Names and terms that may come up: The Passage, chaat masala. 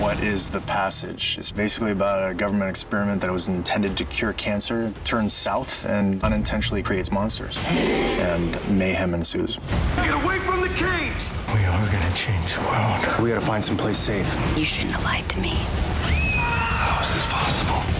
What is The Passage? It's basically about a government experiment that was intended to cure cancer, turns south, and unintentionally creates monsters. And mayhem ensues. Get away from the cage! We are gonna change the world. We gotta find someplace safe. You shouldn't have lied to me. How is this possible?